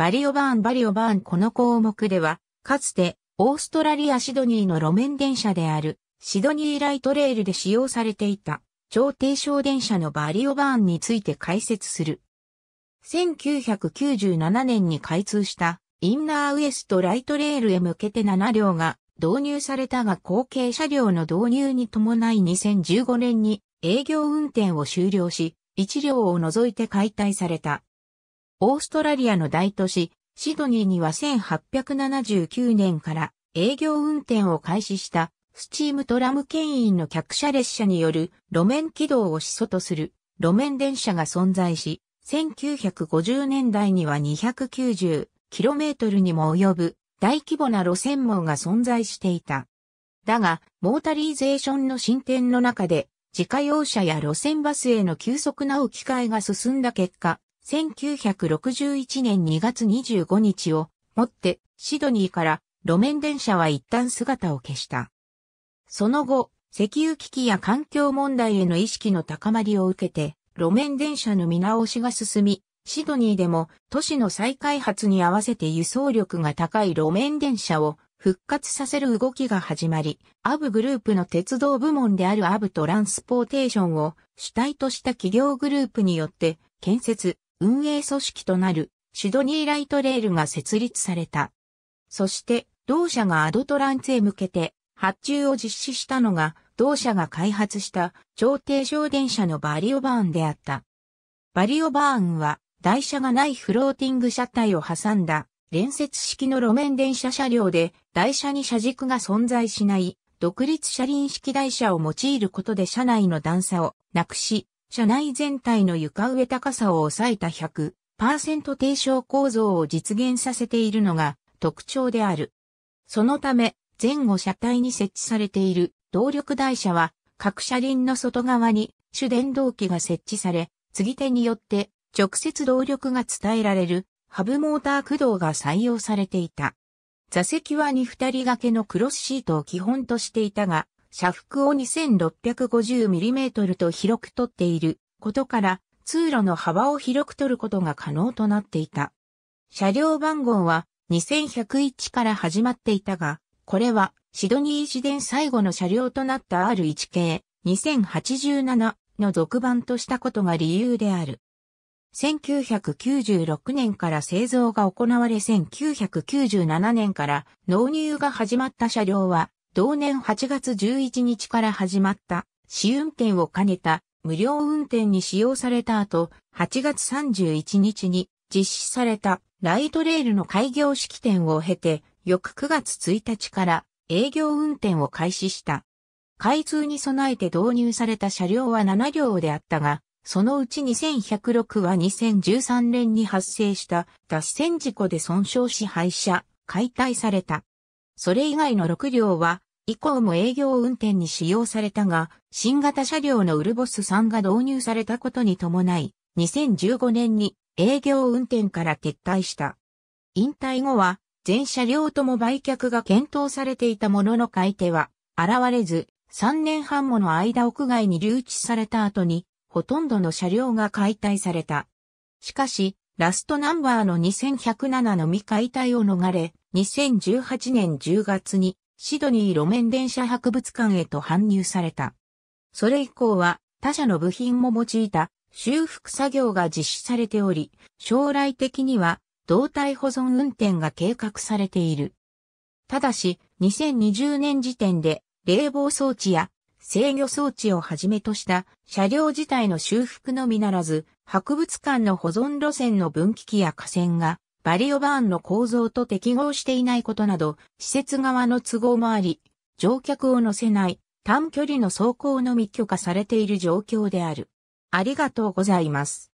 バリオバーンこの項目では、かつて、オーストラリア・シドニーの路面電車である、シドニーライトレールで使用されていた、超低床電車のバリオバーンについて解説する。1997年に開通した、インナーウエストライトレールへ向けて7両が導入されたが後継車両の導入に伴い2015年に営業運転を終了し、1両を除いて解体された。オーストラリアの大都市、シドニーには1879年から営業運転を開始したスチームトラム牽引の客車列車による路面軌道を始祖とする路面電車が存在し、1950年代には290km にも及ぶ大規模な路線網が存在していた。だが、モータリーゼーションの進展の中で、自家用車や路線バスへの急速な置き換えが進んだ結果、1961年2月25日をもってシドニーから路面電車は一旦姿を消した。その後、石油危機や環境問題への意識の高まりを受けて、路面電車の見直しが進み、シドニーでも都市の再開発に合わせて輸送力が高い路面電車を復活させる動きが始まり、アブグループの鉄道部門であるアブトランスポーテーションを主体とした企業グループによって建設、運営組織となるシドニーライトレールが設立された。そして同社がアドトランスへ向けて発注を実施したのが同社が開発した超低床電車のバリオバーンであった。バリオバーンは台車がないフローティング車体を挟んだ連接式の路面電車車両で台車に車軸が存在しない独立車輪式台車を用いることで車内の段差をなくし車内全体の床上高さを抑えた 100% 低床構造を実現させているのが特徴である。そのため前後車体に設置されている動力台車は各車輪の外側に主電動機が設置され継ぎ手によって直接動力が伝えられるハブモーター駆動が採用されていた。座席は2人掛けのクロスシートを基本としていたが、車幅を 2650mm と広くとっていることから通路の幅を広く取ることが可能となっていた。車両番号は2101から始まっていたが、これはシドニー市電最後の車両となった R1 系2087の続版としたことが理由である。1996年から製造が行われ1997年から納入が始まった車両は同年8月11日から始まった試運転を兼ねた無料運転に使用された後8月31日に実施されたライトレールの開業式典を経て翌9月1日から営業運転を開始した。開通に備えて導入された車両は7両であったがそのうち2106は2013年に発生した脱線事故で損傷し廃車、解体された。それ以外の6両は以降も営業運転に使用されたが、新型車両のウルボス3が導入されたことに伴い、2015年に営業運転から撤退した。引退後は全車両とも売却が検討されていたものの買い手は現れず、3年半もの間屋外に留置された後に、ほとんどの車両が解体された。しかし、ラストナンバーの2107の未解体を逃れ、2018年10月にシドニー路面電車博物館へと搬入された。それ以降は他社の部品も用いた修復作業が実施されており、将来的には動態保存運転が計画されている。ただし、2020年時点で冷房装置や制御装置をはじめとした車両自体の修復のみならず、博物館の保存路線の分岐器や架線がバリオバーンの構造と適合していないことなど、施設側の都合もあり、乗客を乗せない短距離の走行のみ許可されている状況である。ありがとうございます。